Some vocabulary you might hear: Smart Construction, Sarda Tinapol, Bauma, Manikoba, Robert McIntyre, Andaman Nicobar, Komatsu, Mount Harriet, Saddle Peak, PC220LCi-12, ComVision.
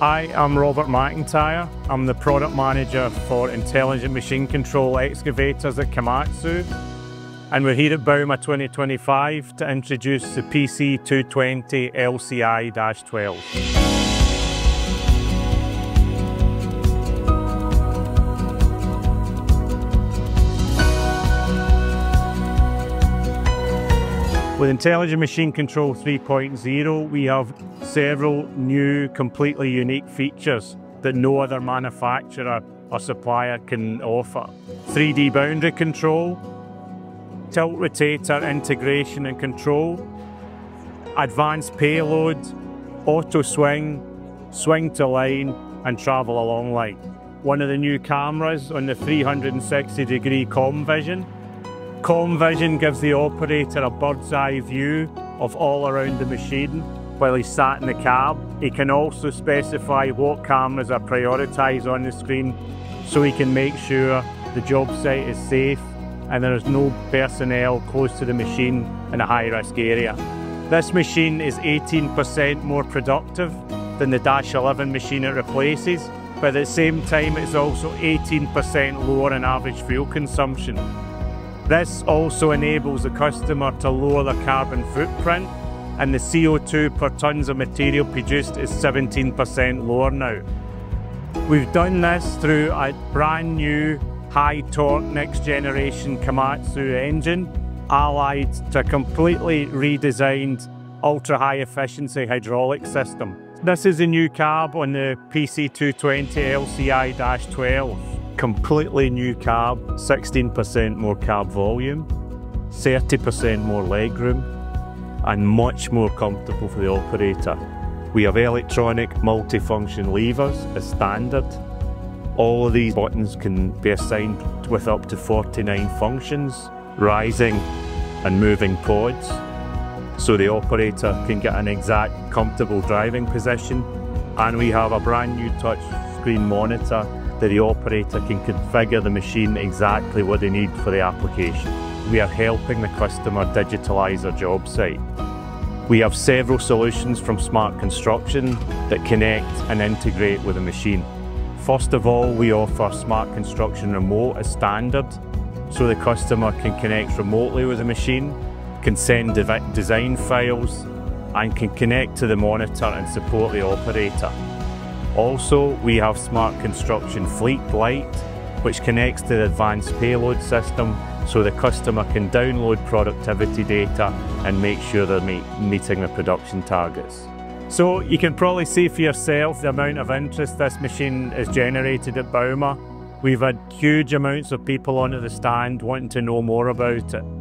I am Robert McIntyre. I'm the product manager for Intelligent Machine Control Excavators at Komatsu. And we're here at Bauma 2025 to introduce the PC220LCi-12. With Intelligent Machine Control 3.0, we have several new, completely unique features that no other manufacturer or supplier can offer. 3D boundary control, tilt rotator integration and control, advanced payload, auto swing, swing to line and travel along line. One of the new cameras on the 360-degree ComVision. ComVision gives the operator a bird's eye view of all around the machine while he's sat in the cab. He can also specify what cameras are prioritised on the screen so he can make sure the job site is safe and there is no personnel close to the machine in a high-risk area. This machine is 18% more productive than the Dash 11 machine it replaces, but at the same time it's also 18% lower in average fuel consumption. This also enables the customer to lower their carbon footprint, and the CO2 per tonnes of material produced is 17% lower now. We've done this through a brand new high torque next generation Komatsu engine, allied to a completely redesigned ultra high efficiency hydraulic system. This is a new cab on the PC220LCi-12. Completely new cab, 16% more cab volume, 30% more legroom, and much more comfortable for the operator. We have electronic multifunction levers as standard. All of these buttons can be assigned with up to 49 functions, rising and moving pods, so the operator can get an exact comfortable driving position. And we have a brand new touch screen monitor that the operator can configure the machine exactly what they need for the application. We are helping the customer digitalise their job site. We have several solutions from Smart Construction that connect and integrate with the machine. First of all, we offer Smart Construction Remote as standard, so the customer can connect remotely with the machine, can send design files, and can connect to the monitor and support the operator. Also, we have Smart Construction Fleet Lite, which connects to the advanced payload system so the customer can download productivity data and make sure they're meeting the production targets. So you can probably see for yourself the amount of interest this machine has generated at Bauma. We've had huge amounts of people onto the stand wanting to know more about it.